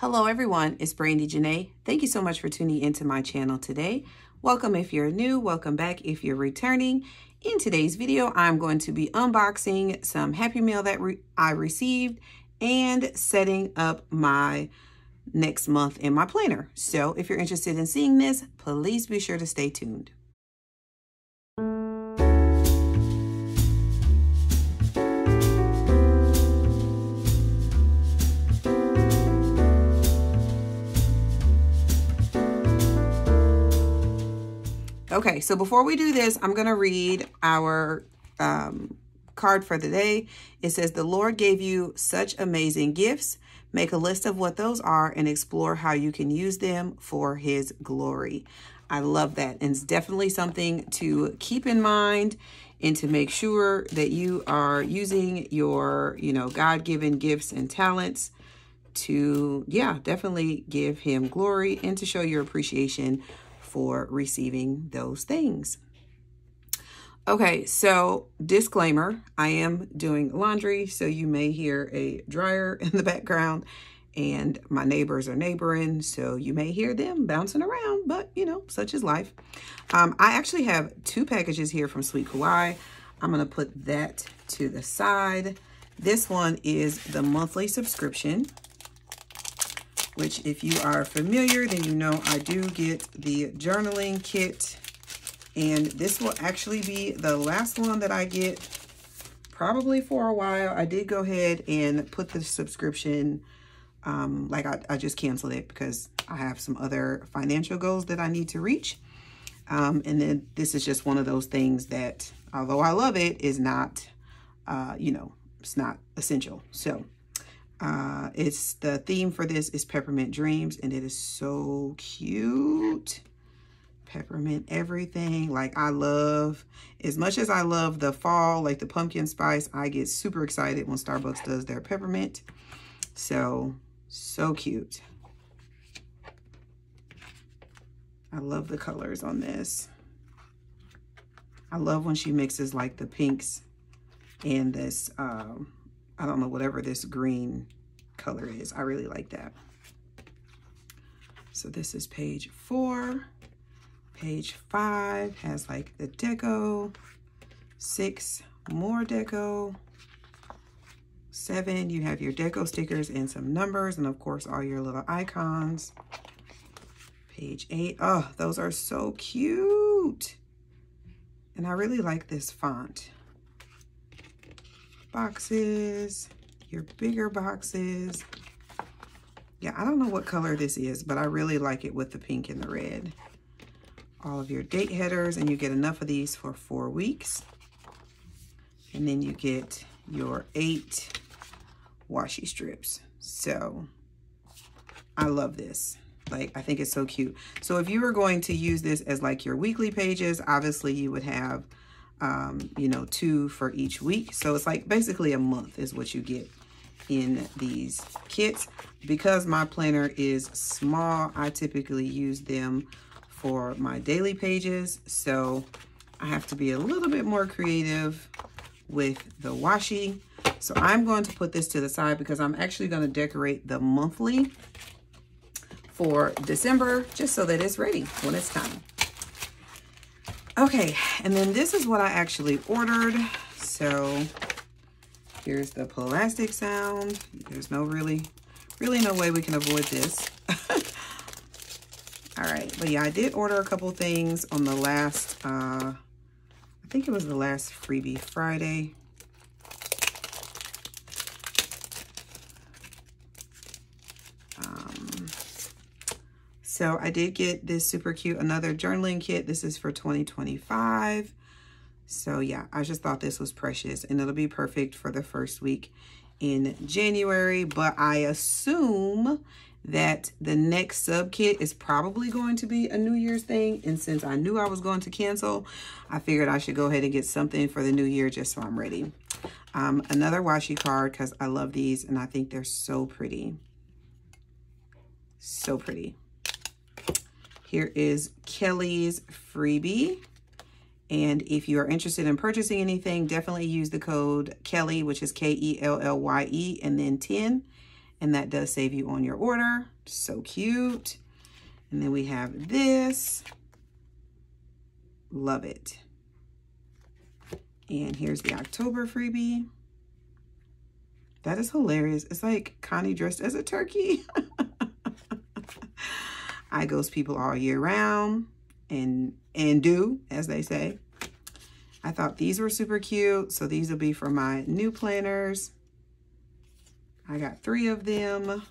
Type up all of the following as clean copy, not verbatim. Hello everyone, it's Brandi Janei. Thank you so much for tuning into my channel today. Welcome if you're new, welcome back if you're returning. In today's video, I'm going to be unboxing some Happy Mail that I received and setting up my next month in my planner. So if you're interested in seeing this, please be sure to stay tuned. Okay, so before we do this, I'm going to read our card for the day. It says, "The Lord gave you such amazing gifts. Make a list of what those are and explore how you can use them for His glory." I love that. And it's definitely something to keep in mind and to make sure that you are using your, God-given gifts and talents to, definitely give Him glory and to show your appreciation for receiving those things. Okay, so disclaimer, I am doing laundry, so you may hear a dryer in the background and my neighbors are neighboring, so you may hear them bouncing around, but such is life. I actually have two packages here from Sweet Kawaii. I'm gonna put that to the side. This one is the monthly subscription, which if you are familiar, then you know I do get the journaling kit. And this will actually be the last one that I get, probably for a while. I did go ahead and put the subscription, I just canceled it because I have some other financial goals that I need to reach. And then this is just one of those things that, although I love it, is not, it's not essential. So it's the theme for this is Peppermint Dreams, and it is so cute. Peppermint everything. I love, as much as I love the fall, the pumpkin spice, I get super excited when Starbucks does their peppermint. So cute. I love the colors on this. I love when she mixes the pinks and this, I don't know, whatever this green color is. I really like that. So this is page 4. Page 5 has the deco. 6, more deco. 7, you have your deco stickers and some numbers, and of course all your little icons. Page 8, oh, those are so cute. And I really like this font. Boxes, your bigger boxes. Yeah, I don't know what color this is, but I really like it with the pink and the red. All of your date headers, and you get enough of these for 4 weeks. And then you get your 8 washi strips. So I love this. I think it's so cute. So if you were going to use this as your weekly pages, obviously you would have 2 for each week. So it's basically a month is what you get in these kits. Because my planner is small, I typically use them for my daily pages. So I have to be a little bit more creative with the washi. So I'm going to put this to the side because I'm actually going to decorate the monthly for December, just so that it's ready when it's time. Okay, and then this is what I actually ordered. So here's the plastic sound. There's no really no way we can avoid this. All right, but yeah, I did order a couple things on the last, I think it was the last Freebie Friday. So I did get this super cute, another journaling kit. This is for 2025. So yeah, I just thought this was precious, and it'll be perfect for the first week in January. But I assume that the next sub kit is probably going to be a New Year's thing. And since I knew I was going to cancel, I figured I should go ahead and get something for the new year just so I'm ready. Another washi card, because I love these and I think they're so pretty. So pretty. Here is Kelly's freebie. And if you are interested in purchasing anything, definitely use the code Kelly, which is K-E-L-L-Y-E, and then 10 and that does save you on your order. So cute. And then we have this. Love it. And here's the October freebie. That is hilarious. It's like Connie dressed as a turkey. I ghost people all year round and do, as they say. I thought these were super cute. So these will be for my new planners. I got 3 of them.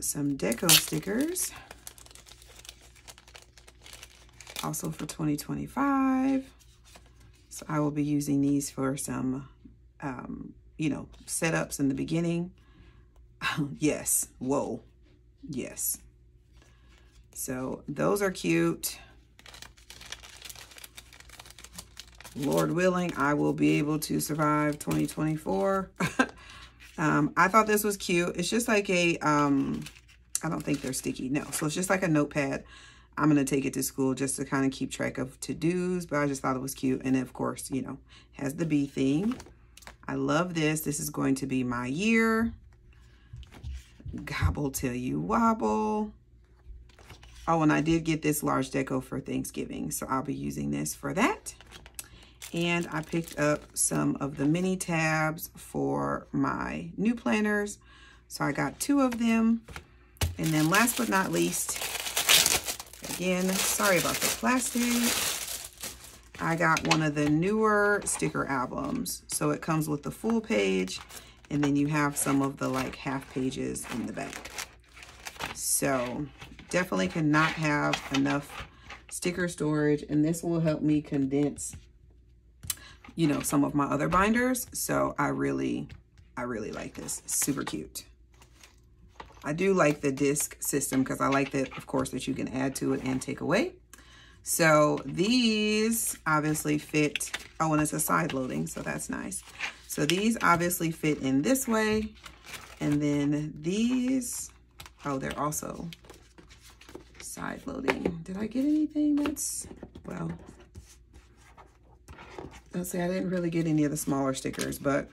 Some deco stickers. Also for 2025. So I will be using these for some, you know, setups in the beginning. Yes. Whoa. Yes. So those are cute. Lord willing, I will be able to survive 2024. I thought this was cute. It's just like a, I don't think they're sticky. No. So it's just like a notepad. I'm going to take it to school just to kind of keep track of to-dos, but I just thought it was cute. And of course, you know, has the bee thing. I love this. This is going to be my year. Gobble till you wobble. Oh, and I did get this large deco for Thanksgiving, so I'll be using this for that. And I picked up some of the mini tabs for my new planners. So I got 2 of them. And then last but not least, again, sorry about the plastic. I got one of the newer sticker albums. So it comes with the full page, and then you have some of the like half pages in the back. So definitely cannot have enough sticker storage, and this will help me condense, you know, some of my other binders. So I really like this. It's super cute. I do like the disc system because I like that, of course, that you can add to it and take away. So these obviously fit, oh, and it's a side loading, so that's nice. So these obviously fit in this way. And then these, oh, they're also side loading. Did I get anything that's, well, let's see, I didn't really get any of the smaller stickers, but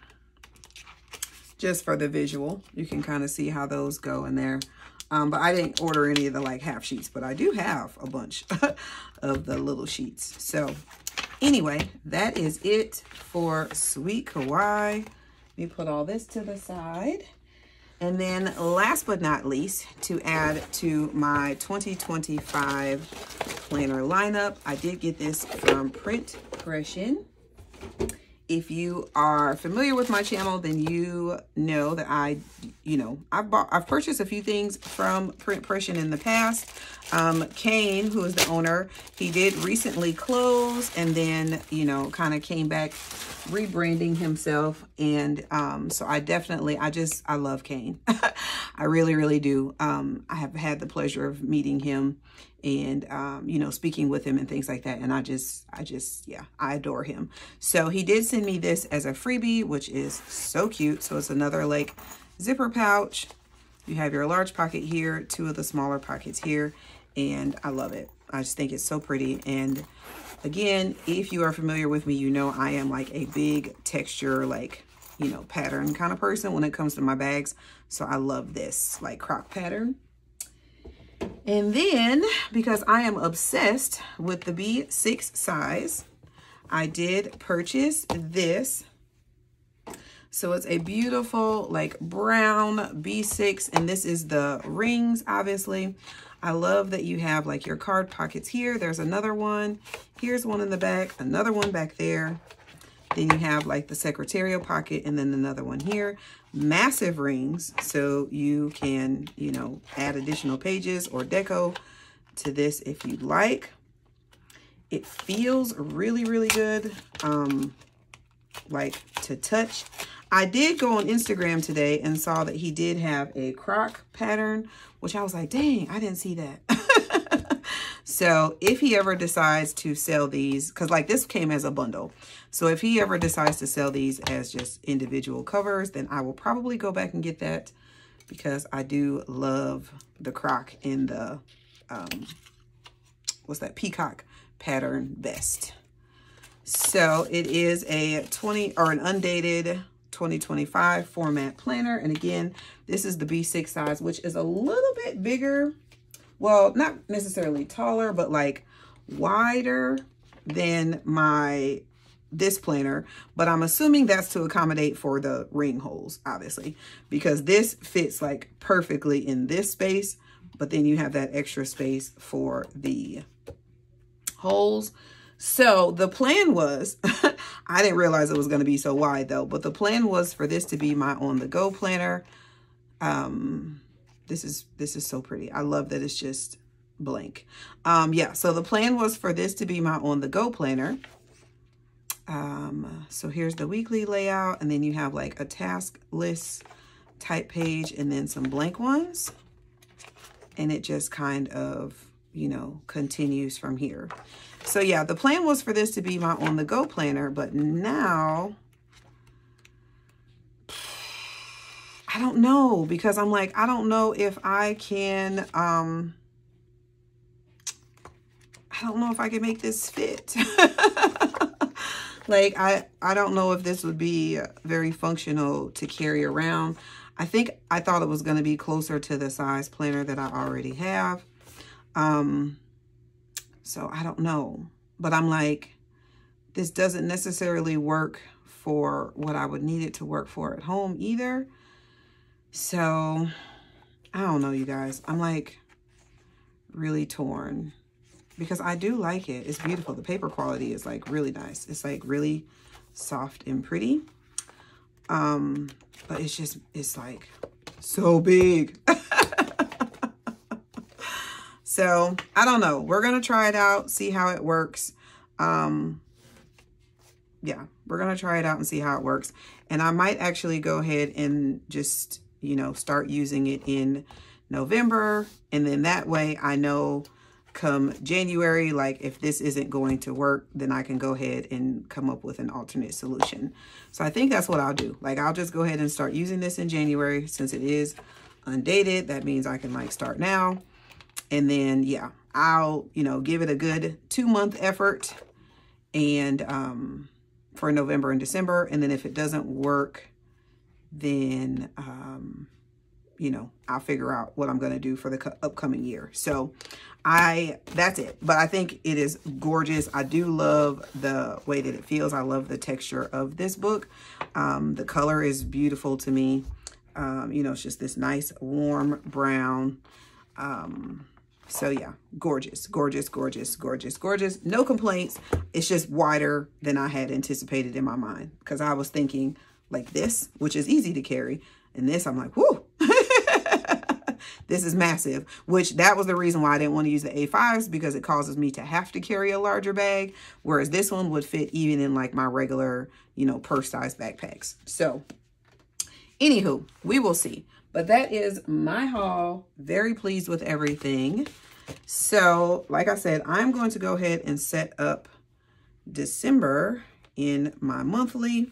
just for the visual, you can kind of see how those go in there. But I didn't order any of the like half sheets, but I do have a bunch of the little sheets. So anyway, that is it for Sweet Kawaii. Let me put all this to the side. And then last but not least, to add to my 2025 planner lineup, I did get this from Print Pression. If you are familiar with my channel, then you know that I've purchased a few things from Print Pression in the past. Kane, who is the owner, he did recently close and then, you know, kind of came back rebranding himself. And so I love Kane. I really, really do. I have had the pleasure of meeting him and, you know, speaking with him and things like that. And yeah, I adore him. So he did send me this as a freebie, which is so cute. So it's another like zipper pouch. You have your large pocket here, 2 of the smaller pockets here, and I love it. I just think it's so pretty. And again, if you are familiar with me, you know I am like a big texture, like, you know, pattern kind of person when it comes to my bags. So I love this like croc pattern. And then, because I am obsessed with the B6 size, I did purchase this. So it's a beautiful like brown B6, and this is the rings, obviously. I love that you have like your card pockets here. There's another one. Here's one in the back, another one back there. Then you have like the secretarial pocket and then another one here. Massive rings, so you can, you know, add additional pages or deco to this if you'd like. It feels really, really good, like to touch. I did go on Instagram today and saw that he did have a croc pattern, which I was like, dang, I didn't see that. So if he ever decides to sell these, because like this came as a bundle. So if he ever decides to sell these as just individual covers, then I will probably go back and get that because I do love the croc in the, what's that, peacock pattern best. So it is an undated 2025 format planner. And again, this is the B6 size, which is a little bit bigger. Well, not necessarily taller, but like wider than my this planner, but I'm assuming that's to accommodate for the ring holes, obviously, because this fits like perfectly in this space, but then you have that extra space for the holes. So the plan was, I didn't realize it was going to be so wide though, but the plan was for this to be my on-the-go planner. This is so pretty. I love that it's just blank. Yeah, so the plan was for this to be my on-the-go planner. So here's the weekly layout, and then you have like a task list type page and then some blank ones. And it just kind of, you know, continues from here. So yeah, the plan was for this to be my on-the-go planner, but now I don't know, because I'm like, I don't know if I can, I don't know if I can make this fit. Like, I don't know if this would be very functional to carry around. I think I thought it was going to be closer to the size planner that I already have. So I don't know, but I'm like, this doesn't necessarily work for what I would need it to work for at home either. So I don't know, you guys, I'm like really torn. Because I do like it. It's beautiful. The paper quality is like really nice. It's like really soft and pretty. But it's just, it's like so big. So I don't know. We're going to try it out, see how it works. Yeah, we're going to try it out and see how it works. And I might actually go ahead and just, you know, start using it in November. And then that way I know come January, like if this isn't going to work, then I can go ahead and come up with an alternate solution. So I think that's what I'll do. Like, I'll just go ahead and start using this in January since it is undated. That means I can like start now. And then, yeah, I'll, you know, give it a good 2-month effort and for November and December. And then if it doesn't work, then, you know, I'll figure out what I'm going to do for the upcoming year. So that's it. But I think it is gorgeous. I do love the way that it feels. I love the texture of this book. The color is beautiful to me. You know, it's just this nice warm brown. So yeah, gorgeous, gorgeous, gorgeous, gorgeous, gorgeous. No complaints. It's just wider than I had anticipated in my mind, because I was thinking like this, which is easy to carry. And this, I'm like, whoo. This is massive, which that was the reason why I didn't want to use the A5s, because it causes me to have to carry a larger bag, whereas this one would fit even in like my regular, you know, purse size backpacks. So anywho, we will see. But that is my haul. Very pleased with everything. So like I said, I'm going to go ahead and set up December in my monthly.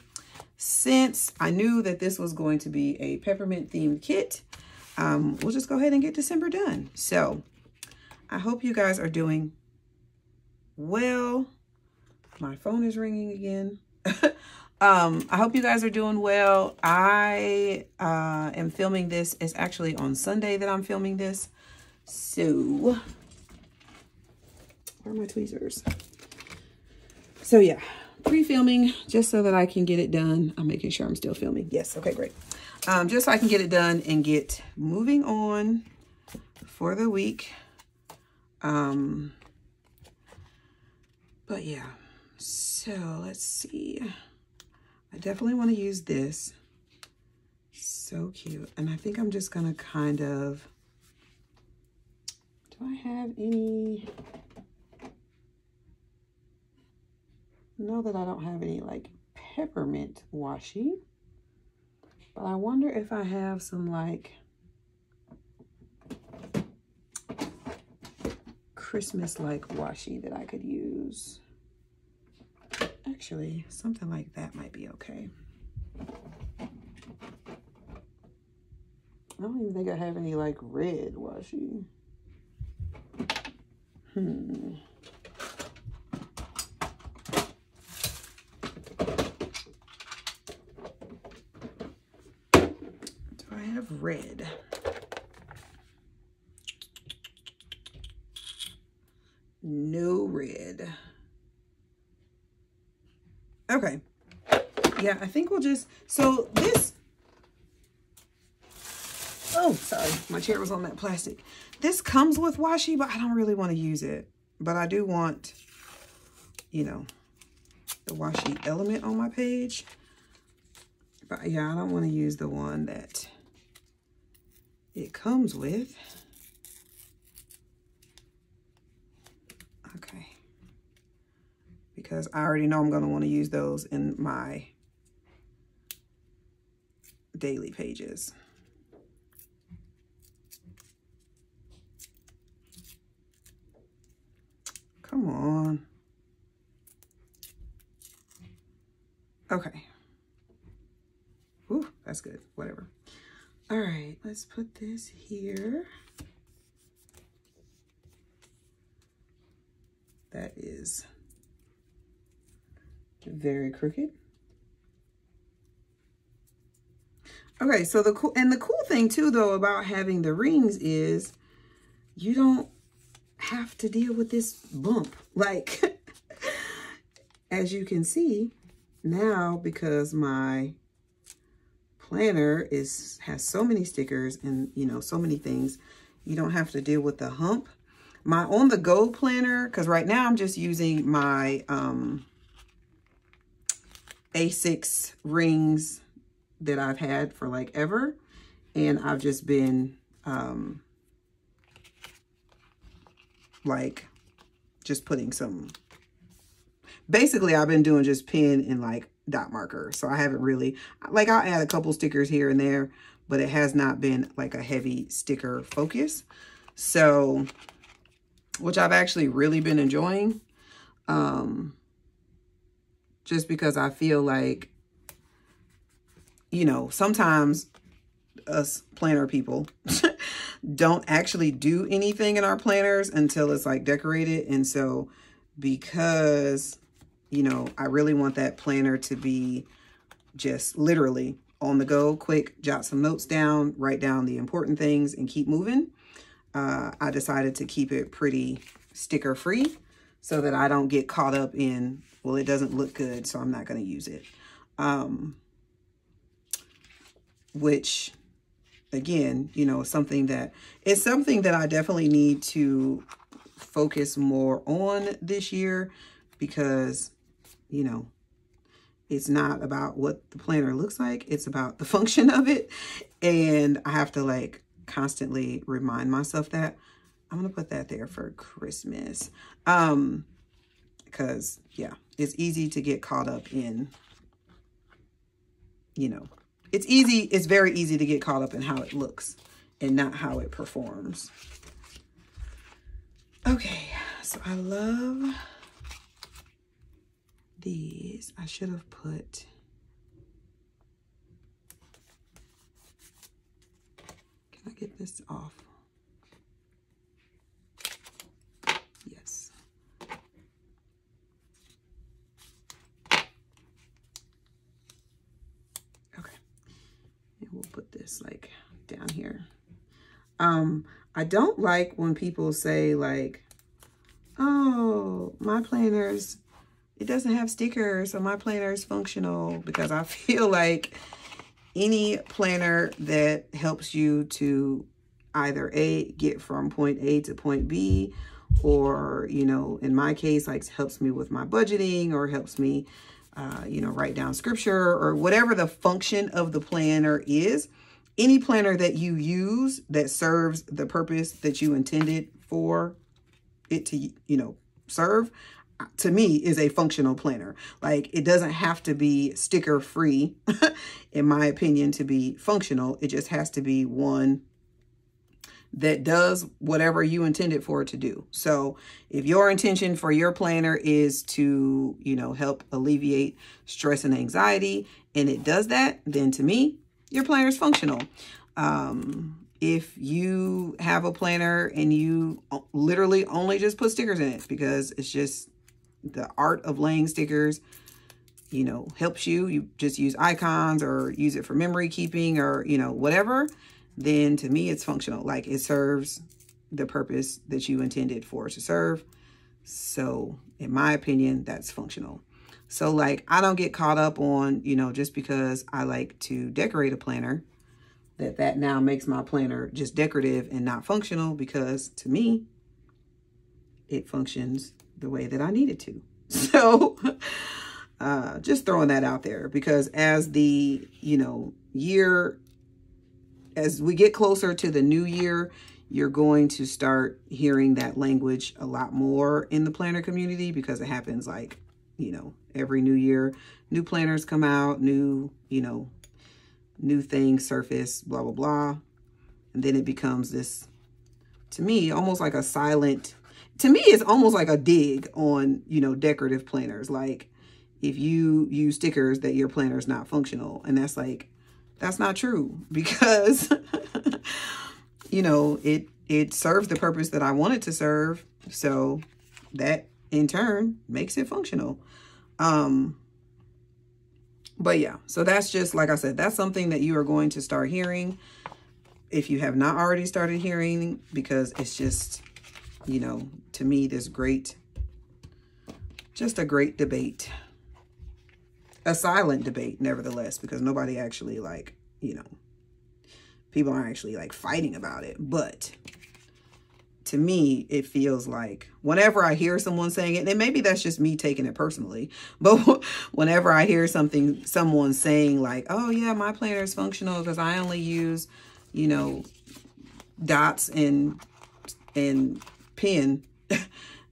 Since I knew that this was going to be a peppermint themed kit, we'll just go ahead and get December done. So I hope you guys are doing well. My phone is ringing again. I hope you guys are doing well. I am filming this. It's actually on Sunday that I'm filming this. So where are my tweezers? So yeah, pre-filming just so that I can get it done. I'm making sure I'm still filming. Yes. Okay, great. Just so I can get it done and get moving on for the week. But yeah, so let's see. I definitely want to use this. So cute. And I think I'm just going to kind of, do I have any? Know that I don't have any like peppermint washi. But I wonder if I have some like Christmas-like washi that I could use. Actually, something like that might be okay. I don't even think I have any like red washi. have red. No red. Okay. Yeah, I think we'll just, so this, oh, sorry, my chair was on that plastic. This comes with washi, but I don't really want to use it. But I do want, you know, the washi element on my page. But yeah, I don't want to use the one that it comes with. Okay. Because I already know I'm going to want to use those in my daily pages. Come on. Okay. Ooh, that's good. Whatever. All right, let's put this here. That is very crooked. Okay, so the cool thing too though about having the rings is you don't have to deal with this bump, like as you can see now, because my planner has so many stickers and, you know, so many things, you don't have to deal with the hump. My on the go planner, because right now I'm just using my A6 rings that I've had for like ever, and I've just been like just putting some, basically I've been doing just pen and like dot marker. So I haven't really, like, I'll add a couple stickers here and there, but it has not been like a heavy sticker focus. So, which I've actually really been enjoying, just because I feel like, you know, sometimes us planner people don't actually do anything in our planners until it's like decorated. And so because, you know, I really want that planner to be just literally on the go, quick, jot some notes down, write down the important things and keep moving. I decided to keep it pretty sticker free so that I don't get caught up in, well, it doesn't look good, so I'm not going to use it. Which, again, you know, it's something that I definitely need to focus more on this year, because, you know, it's not about what the planner looks like. It's about the function of it. And I have to like constantly remind myself that. I'm going to put that there for Christmas. Because, yeah, it's easy to get caught up in, you know, it's very easy to get caught up in how it looks and not how it performs. Okay, so I love these. I should have put Can I get this off? Yes. We'll put this like down here. I don't like when people say like, oh, my planners, it doesn't have stickers, so my planner is functional, because I feel like any planner that helps you to either A, get from point A to point B, or, you know, in my case, like helps me with my budgeting or helps me you know, write down scripture or whatever the function of the planner is. Any planner that you use that serves the purpose that you intended for it to, you know, serve, to me is a functional planner. Like, it doesn't have to be sticker free, in my opinion, to be functional. It just has to be one that does whatever you intended for it to do. So if your intention for your planner is to, you know, help alleviate stress and anxiety, and it does that, then to me, your planner is functional. If you have a planner and you literally only just put stickers in it, because it's just the art of laying stickers you know, helps you, you just use icons or use it for memory keeping or, you know, whatever, then to me it's functional. Like it serves the purpose that you intended for it to serve. So in my opinion, that's functional. So like, I don't get caught up on, you know, just because I like to decorate a planner, that now makes my planner just decorative and not functional, because to me, it functions the way that I need it to. So just throwing that out there, because as the, you know, year, as we get closer to the new year, you're going to start hearing that language a lot more in the planner community, because it happens like, you know, every new year, new planners come out, new, you know, new things surface, blah, blah, blah. And then it becomes this, to me, almost like a silent, to me, it's almost like a dig on, you know, decorative planners. Like if you use stickers that your planner is not functional, and that's like, that's not true, because, you know, it serves the purpose that I want it to serve. So that in turn makes it functional. But yeah, so that's just, like I said, that's something that you are going to start hearing if you have not already started hearing, because it's just, you know, to me, this great, just a great debate, a silent debate, nevertheless, because nobody actually, like, you know, people aren't actually like fighting about it. But to me, it feels like whenever I hear someone saying it, and maybe that's just me taking it personally, but whenever I hear something, someone saying like, oh yeah, my planner is functional because I only use, you know, dots and pen,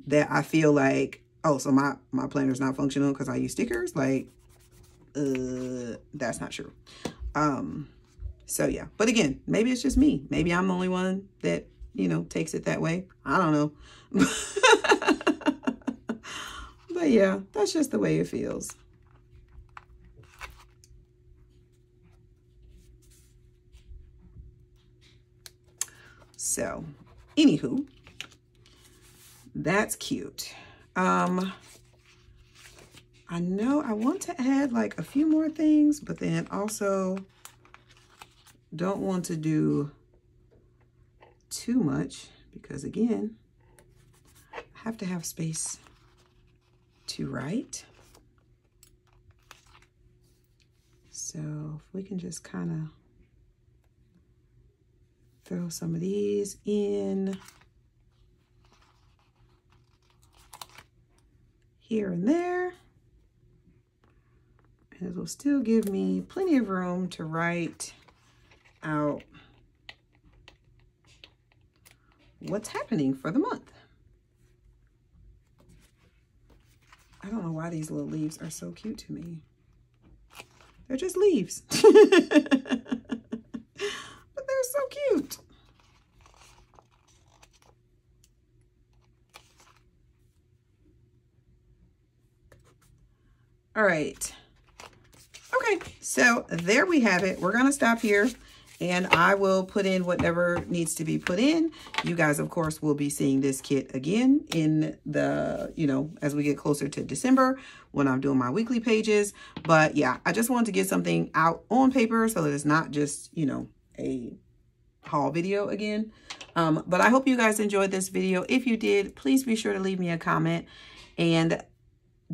that I feel like, oh, so my planner is not functional because I use stickers. Like, that's not true. So yeah, but again, maybe it's just me. Maybe I'm the only one that, you know, takes it that way. I don't know. But yeah, that's just the way it feels. So, anywho, that's cute. I know I want to add like a few more things, but then also don't want to do too much, because again, I have to have space to write. So if we can just kind of throw some of these in here and there, and it will still give me plenty of room to write out what's happening for the month. I don't know why these little leaves are so cute to me. They're just leaves. But they're so cute. All right. Okay, so there we have it. We're gonna stop here. And I will put in whatever needs to be put in. You guys, of course, will be seeing this kit again in the, you know, as we get closer to December when I'm doing my weekly pages. But yeah, I just wanted to get something out on paper so that it's not just, you know, a haul video again. But I hope you guys enjoyed this video. If you did, please be sure to leave me a comment. And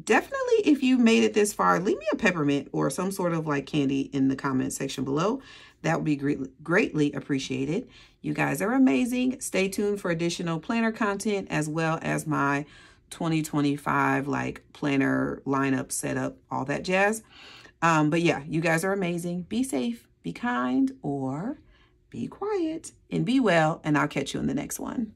definitely, if you made it this far, leave me a peppermint or some sort of like candy in the comment section below. That would be greatly appreciated. You guys are amazing. Stay tuned for additional planner content, as well as my 2025 like planner lineup setup, all that jazz. But yeah, you guys are amazing. Be safe, be kind, or be quiet, and be well, and I'll catch you in the next one.